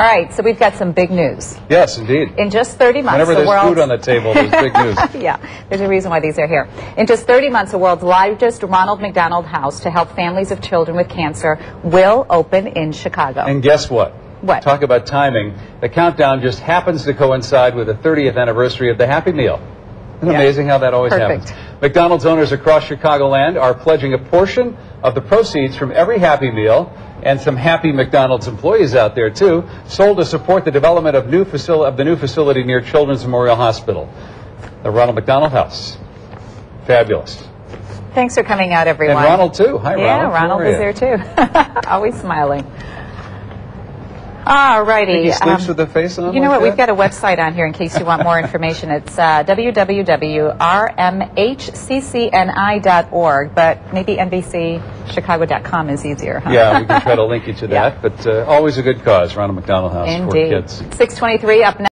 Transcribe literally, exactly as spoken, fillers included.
All right, so we've got some big news. Yes, indeed. In just thirty months, whenever there's the world's... food on the table, there's big news. Yeah, there's a reason why these are here. In just thirty months, the world's largest Ronald McDonald House to help families of children with cancer will open in Chicago. And guess what? What? Talk about timing. The countdown just happens to coincide with the thirtieth anniversary of the Happy Meal. Isn't it yeah. amazing how that always Perfect. happens? McDonald's owners across Chicagoland are pledging a portion of the proceeds from every Happy Meal, and some happy McDonald's employees out there too, sold to support the development of, new facil of the new facility near Children's Memorial Hospital. The Ronald McDonald House. Fabulous. Thanks for coming out, everyone. And Ronald too. Hi, Ronald. Yeah, Ronald was there too. Always smiling. All righty. He sleeps um, with the face on. You know like what? That? We've got a website on here in case you want more information. It's uh, w w w dot r m h c c n i dot org, but maybe N B C Chicago dot com is easier. Huh? Yeah, we can try to link you to that. Yeah. But uh, always a good cause, Ronald McDonald House Indeed. for kids. six twenty-three up next.